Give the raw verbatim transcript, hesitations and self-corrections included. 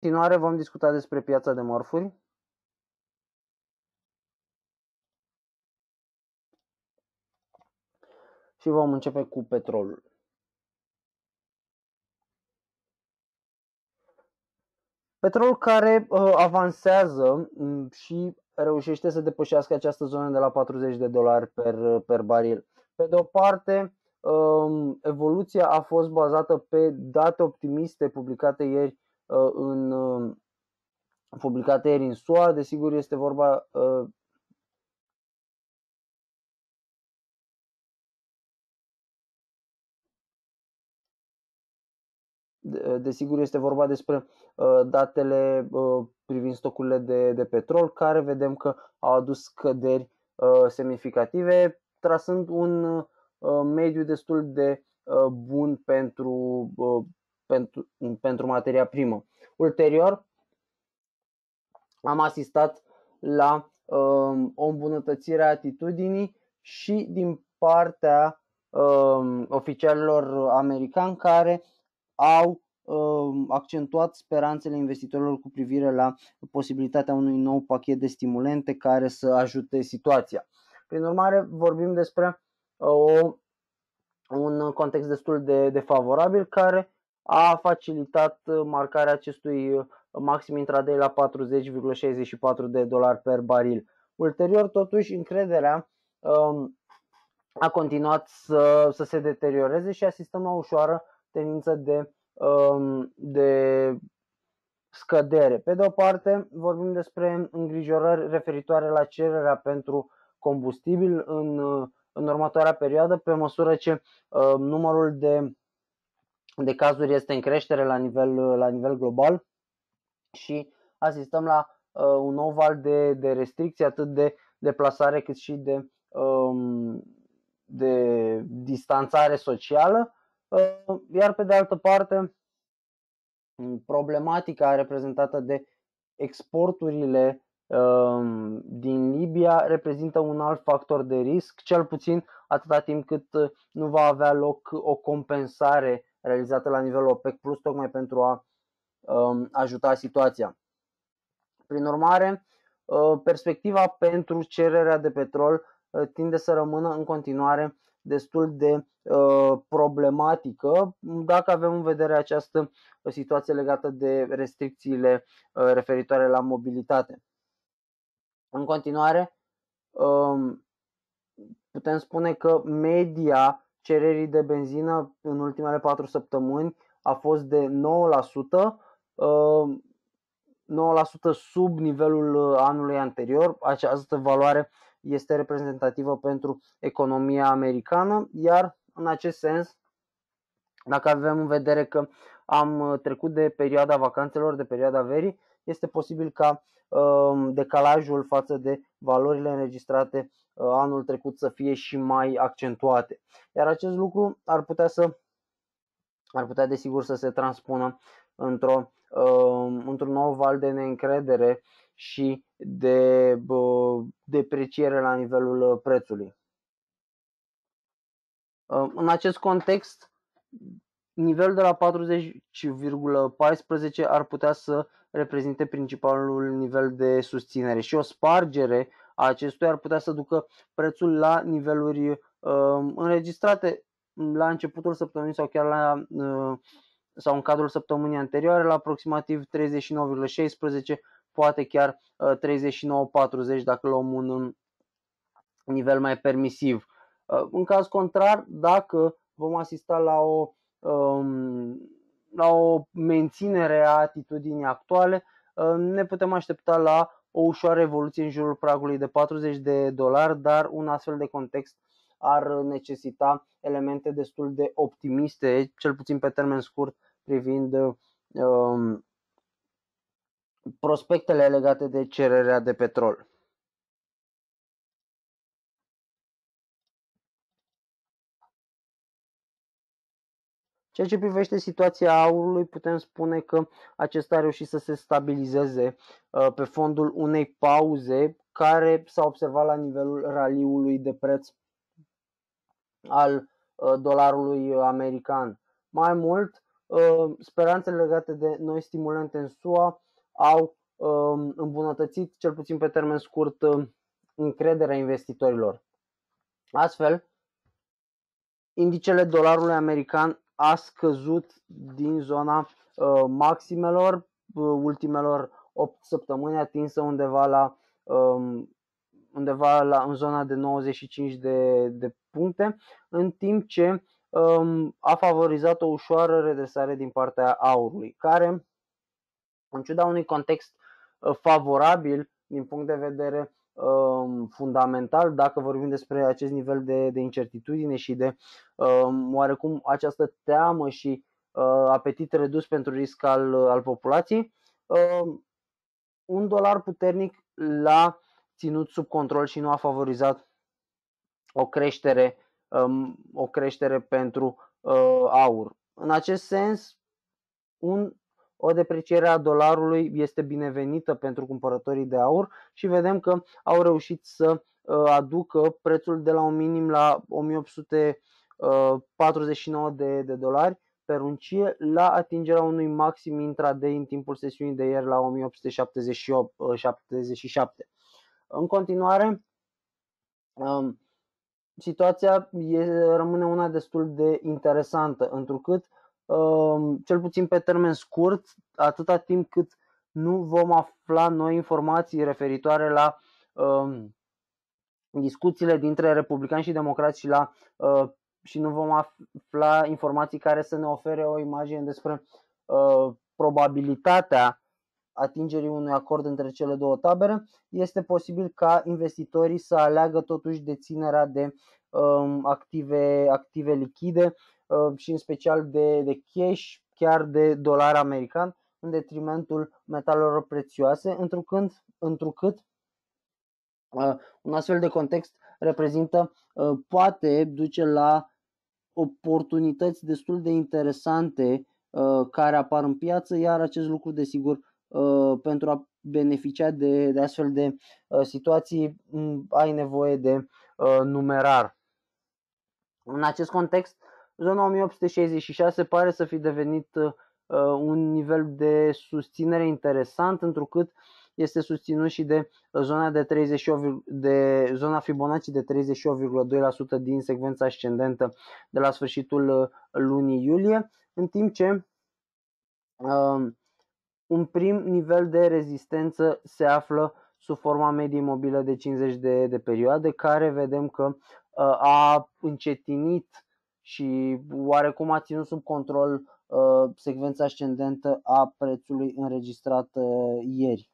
continuare vom discuta despre piața de mărfuri. Și vom începe cu petrolul. Petrolul care uh, avansează și reușește să depășească această zonă de la patruzeci de dolari per, per baril. Pe de o parte, uh, evoluția a fost bazată pe date optimiste publicate ieri uh, în uh, publicate ieri în S U A. Desigur, este vorba uh, Desigur, este vorba despre datele privind stocurile de, de petrol, care vedem că au adus scăderi semnificative, trasând un mediu destul de bun pentru, pentru, pentru materia primă. Ulterior, am asistat la o îmbunătățire a atitudinii și din partea oficialilor americani, care au uh, accentuat speranțele investitorilor cu privire la posibilitatea unui nou pachet de stimulente care să ajute situația. Prin urmare, vorbim despre uh, un context destul de, de favorabil, care a facilitat marcarea acestui maxim intraday la patruzeci virgulă șaizeci și patru de dolari per baril. Ulterior, totuși, încrederea uh, a continuat să, să se deterioreze și asistăm la ușoară tendință de, de scădere. Pe de o parte, vorbim despre îngrijorări referitoare la cererea pentru combustibil în, în următoarea perioadă, pe măsură ce numărul de, de cazuri este în creștere la nivel, la nivel global și asistăm la un nou val de, de restricții, atât de deplasare cât și de, de distanțare socială. Iar pe de altă parte, problematica reprezentată de exporturile din Libia reprezintă un alt factor de risc, cel puțin atâta timp cât nu va avea loc o compensare realizată la nivelul OPEC plus, tocmai pentru a ajuta situația. Prin urmare, perspectiva pentru cererea de petrol tinde să rămână în continuare destul de uh, problematică, dacă avem în vedere această situație legată de restricțiile uh, referitoare la mobilitate. În continuare, uh, putem spune că media cererii de benzină în ultimele patru săptămâni a fost de nouă la sută, uh, nouă la sută sub nivelul anului anterior. Această valoare este reprezentativă pentru economia americană, iar în acest sens, dacă avem în vedere că am trecut de perioada vacanțelor, de perioada verii, este posibil ca um, decalajul față de valorile înregistrate uh, anul trecut să fie și mai accentuate. Iar acest lucru ar putea să ar putea desigur să se transpună într-o uh, într-un nou val de neîncredere și de depreciere la nivelul prețului. În acest context, nivelul de la patruzeci virgulă paisprezece ar putea să reprezinte principalul nivel de susținere și o spargere a acestuia ar putea să ducă prețul la niveluri înregistrate la începutul săptămânii sau chiar la sau în cadrul săptămânii anterioare, la aproximativ treizeci și nouă virgulă șaisprezece, poate chiar treizeci și nouă virgulă patruzeci dacă luăm un nivel mai permisiv. În caz contrar, dacă vom asista la o, la o menținere a atitudinii actuale, ne putem aștepta la o ușoară evoluție în jurul pragului de patruzeci de dolari, dar un astfel de context ar necesita elemente destul de optimiste, cel puțin pe termen scurt, privind um, prospectele legate de cererea de petrol. Ceea ce privește situația aurului, putem spune că acesta a reușit să se stabilizeze pe fondul unei pauze care s-a observat la nivelul raliului de preț al dolarului american. Mai mult, speranțele legate de noi stimulante în S U A au îmbunătățit, cel puțin pe termen scurt, încrederea investitorilor. Astfel, indicele dolarului american a scăzut din zona maximelor ultimelor opt săptămâni, atinsă undeva la undeva la în zona de nouăzeci și cinci de, de puncte, în timp ce um, a favorizat o ușoară redresare din partea aurului, care, în ciuda unui context uh, favorabil din punct de vedere um, fundamental, dacă vorbim despre acest nivel de, de incertitudine și de um, oarecum această teamă și uh, apetit redus pentru risc al, al populației, um, un dolar puternic la ținut sub control și nu a favorizat o creștere, um, o creștere pentru uh, aur. În acest sens, un, o depreciere a dolarului este binevenită pentru cumpărătorii de aur și vedem că au reușit să uh, aducă prețul de la un minim la o mie opt sute patruzeci și nouă de, de dolari pe uncie la atingerea unui maxim intraday în timpul sesiunii de ieri la o mie opt sute șaptezeci și șapte. În continuare, situația rămâne una destul de interesantă, întrucât, cel puțin pe termen scurt, atâta timp cât nu vom afla noi informații referitoare la discuțiile dintre republicani și democrați și, la, și nu vom afla informații care să ne ofere o imagine despre probabilitatea atingerii unui acord între cele două tabere, este posibil ca investitorii să aleagă totuși deținerea de um, active, active lichide um, și în special de, de cash, chiar de dolar american, în detrimentul metalelor prețioase, întrucât, întrucât uh, un astfel de context reprezintă, uh, poate duce la oportunități destul de interesante uh, care apar în piață, iar acest lucru desigur pentru a beneficia de, de astfel de situații ai nevoie de numerar. În acest context, zona o mie opt sute șaizeci și șase pare să fi devenit un nivel de susținere interesant, întrucât este susținut și de zona de treizeci și opt, de zona Fibonacci de treizeci și opt virgulă doi la sută din secvența ascendentă de la sfârșitul lunii iulie, în timp ce un prim nivel de rezistență se află sub forma mediei mobile de cincizeci de, de perioade, care vedem că a încetinit și oarecum a ținut sub control secvența ascendentă a prețului înregistrat ieri.